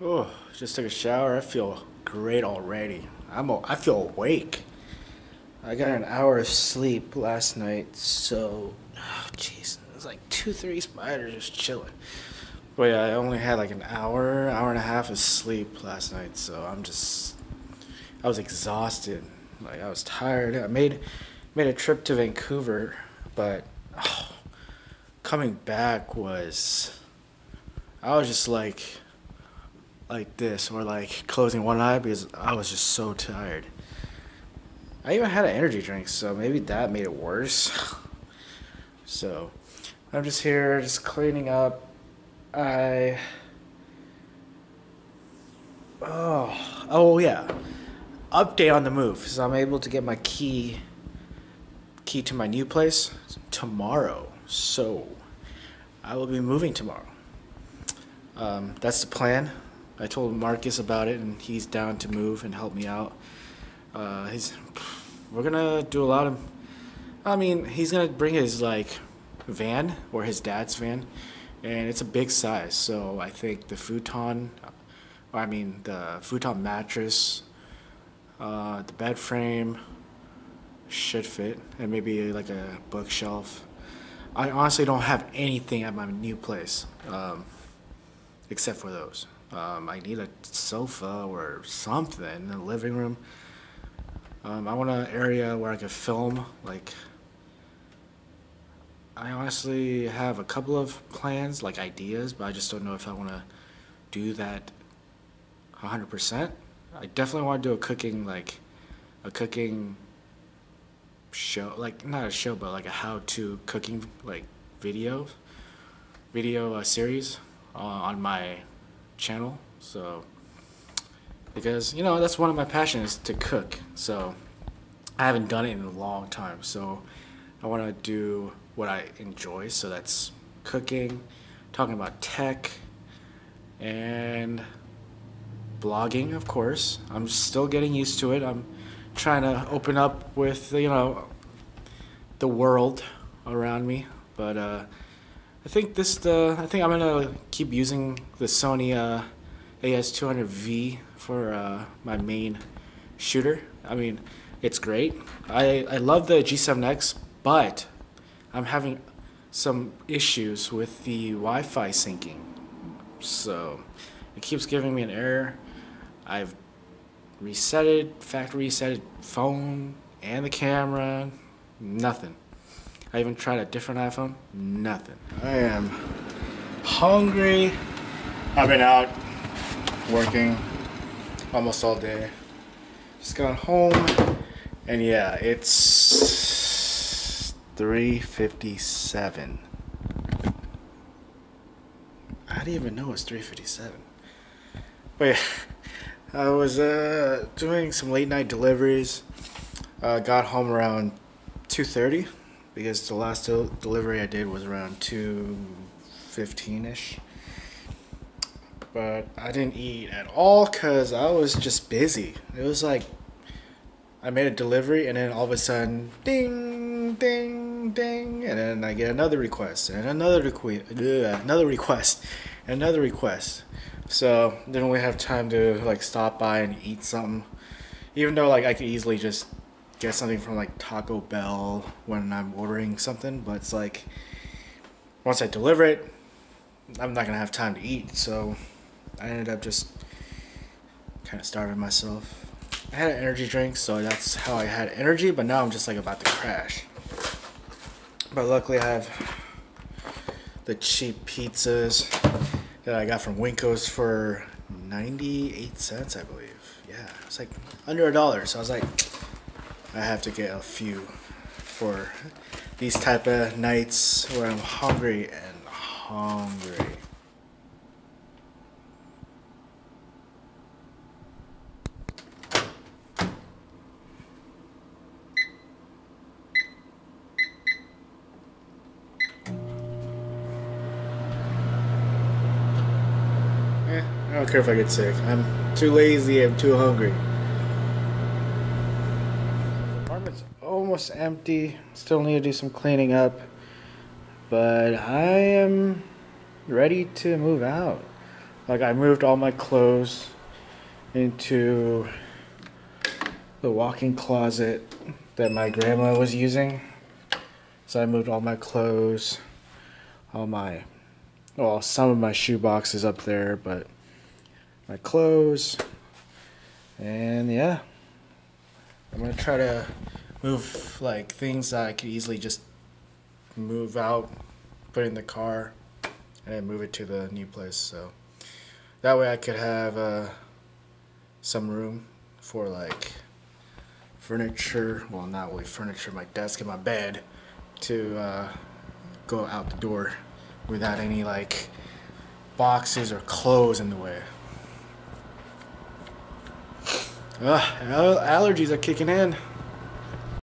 Oh, just took a shower. I feel great already. I feel awake. I got an hour of sleep last night, so jeez, it was like 2-3 spiders just chilling. But yeah, I only had like an hour and a half of sleep last night, so I was exhausted. Like, I was tired. I made a trip to Vancouver, but coming back was, I was just like this, or like closing one eye, because I was just so tired. I even had an energy drink, so maybe that made it worse. So I'm just here, just cleaning up. Oh yeah, update on the move. So I'm able to get my key to my new place tomorrow, so I will be moving tomorrow. That's the plan. I told Marcus about it, and he's down to move and help me out. We're gonna do a lot of, he's gonna bring his like van, or his dad's van, and it's a big size, so I think the futon mattress, the bed frame should fit, and maybe like a bookshelf. I honestly don't have anything at my new place, except for those. I need a sofa or something in the living room. I want an area where I can film. Like, I honestly have a couple of plans, like ideas, but I just don't know if I want to do that 100%. I definitely want to do a cooking show, like not a show, but like a how-to cooking like video series on my channel. So, because that's one of my passions, to cook. So I haven't done it in a long time, so I want to do what I enjoy. So that's cooking, talking about tech, and blogging, of course. I'm still getting used to it. I'm trying to open up with the world around me, but I think I'm gonna keep using the Sony AS200V for my main shooter. I mean, it's great. I love the G7X, but I'm having some issues with the Wi-Fi syncing. So it keeps giving me an error. I've factory reset phone and the camera, nothing. I even tried a different iPhone, nothing. I am hungry. I've been out working almost all day. Just got home, and yeah, it's 3:57. I didn't even know it's 3:57. But yeah, I was doing some late night deliveries. Got home around 2:30. Because the last delivery I did was around 2:15-ish. But I didn't eat at all because I was just busy. It was like I made a delivery, and then all of a sudden, ding, ding, ding. And then I get another request, and another request, and another request. So didn't really have time to like stop by and eat something. Even though like I could easily just get something from like Taco Bell when I'm ordering something, but it's like once I deliver it, I'm not gonna have time to eat. So I ended up just kind of starving myself. I had an energy drink, so that's how I had energy, but now I'm just like about to crash. But luckily I have the cheap pizzas that I got from Winco's for 98 cents, I believe. Yeah, it's like under $1, so I was like, I have to get a few for these type of nights where I'm hungry and hungry. I don't care if I get sick. I'm too lazy, I'm too hungry. It's almost empty. Still need to do some cleaning up, but I am ready to move out. Like, I moved all my clothes into the walk-in closet that my grandma was using. So I moved all my clothes, all my, well, some of my shoe boxes up there, but my clothes. And yeah, I'm gonna try to move like things that I could easily just move out, put in the car, and then move it to the new place. So that way I could have some room for like furniture, well, not really furniture, my desk and my bed, to go out the door without any like boxes or clothes in the way. Allergies are kicking in.